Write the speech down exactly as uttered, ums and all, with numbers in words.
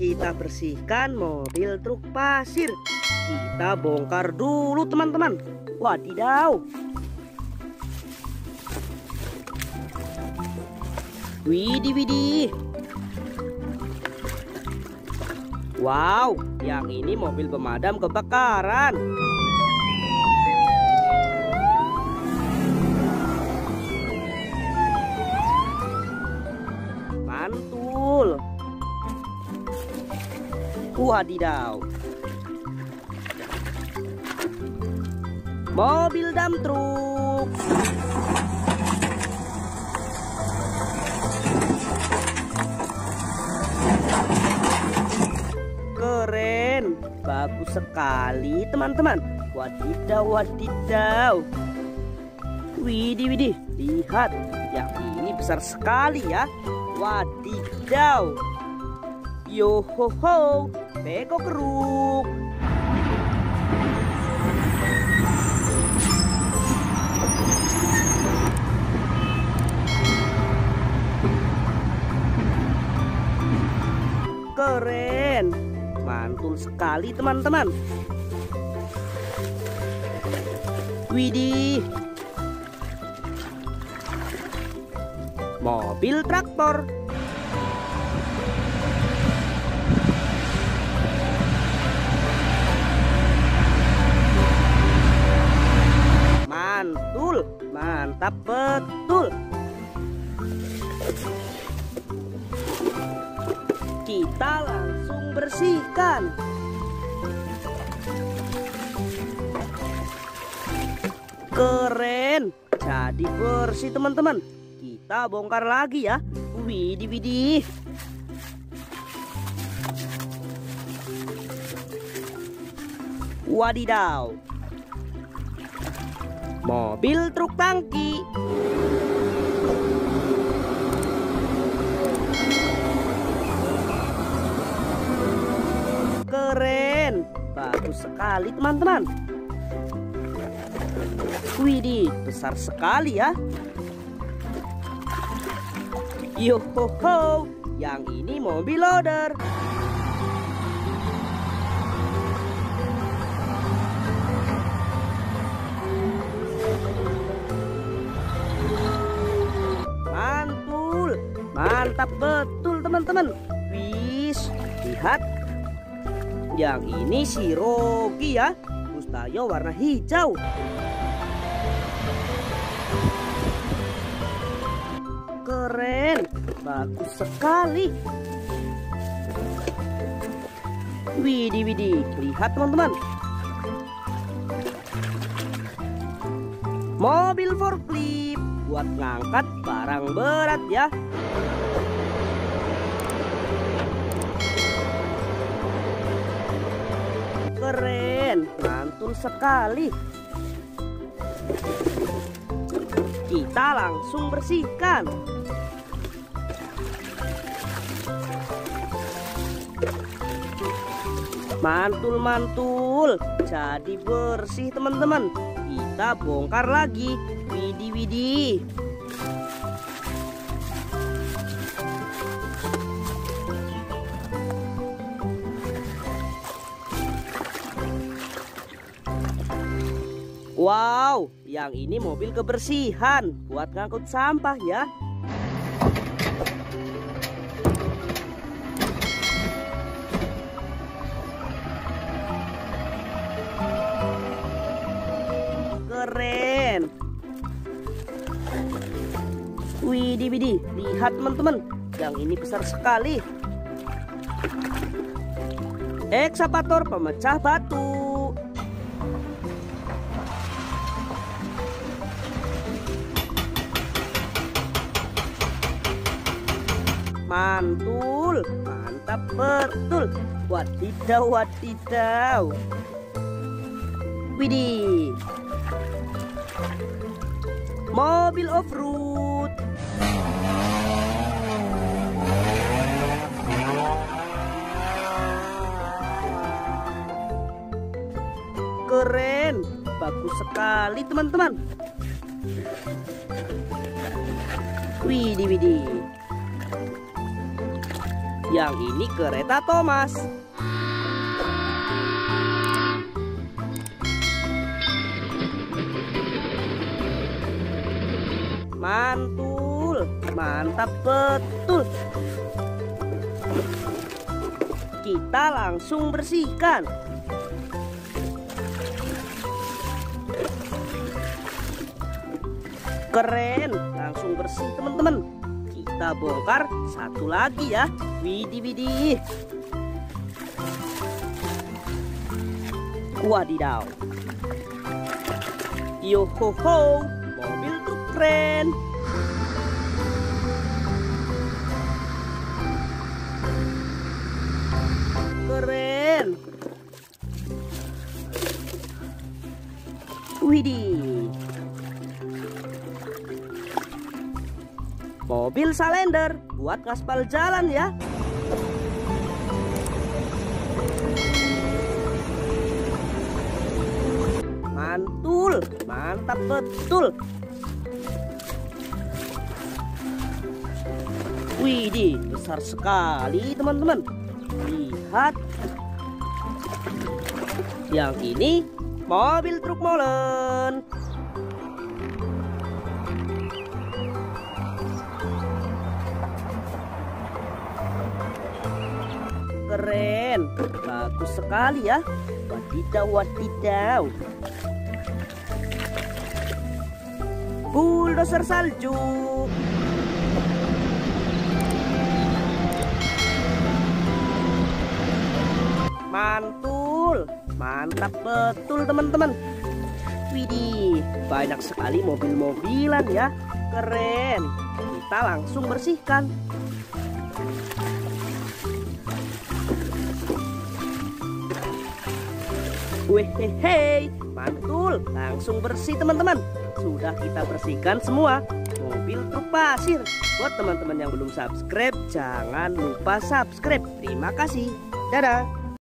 kita bersihkan mobil truk pasir. Kita bongkar dulu teman-teman. Wadidaw. Widih widih. Wow, yang ini mobil pemadam kebakaran. Mantul. Wadidaw. Mobil dump truk. Keren, bagus sekali teman-teman. Wadidaw, wadidaw. Widih, widih, lihat, yang ini besar sekali ya. Wadidaw. Yohoho, Beko keruk. Keren. Mantul sekali teman-teman. Widih. Mobil traktor. Mantul. Mantap betul. Kita langsung bersihkan. Keren, jadi bersih teman-teman. Kita bongkar lagi ya. Widih widih. Wadidaw. Mobil truk tangki. Keren, bagus sekali teman-teman. Widih, besar sekali ya. Yohoho, yang ini mobil loader. Mantul, mantap betul teman-teman. Wis, lihat. Yang ini si Rogi ya, Mustayo warna hijau. Keren, bagus sekali. Widih widih, lihat teman-teman. Mobil forklift buat ngangkat barang berat ya. Keren, mantul sekali. Kita langsung bersihkan. Mantul-mantul, jadi bersih teman-teman. Kita bongkar lagi. Widih-widih. Wow, yang ini mobil kebersihan buat ngangkut sampah ya. Keren. Widih widih, lihat teman-teman, yang ini besar sekali. Ekskavator pemecah batu. Mantul, mantap betul. Wadidaw, wadidaw. Widih. Mobil off-road. Keren, bagus sekali teman-teman. Widih, widih. Yang ini kereta Thomas. Mantul, mantap betul. Kita langsung bersihkan. Keren, langsung bersih teman-teman. Kita bongkar satu lagi ya. Widih widih. Wadidaw. Yohoho, mobil tuh keren. Keren. Widih. Mobil salender buat ngaspal jalan ya. Mantul, mantap betul. Widih, besar sekali teman-teman. Lihat. Yang ini mobil truk molen. Keren, bagus sekali ya. Wadidaw, wadidaw. Bulldozer salju. Mantul, mantap betul teman-teman. Widih, banyak sekali mobil-mobilan ya. Keren, kita langsung bersihkan. Wehehe, mantul, langsung bersih teman-teman. Sudah kita bersihkan semua. Mobil truk pasir. Buat teman-teman yang belum subscribe, jangan lupa subscribe. Terima kasih, dadah.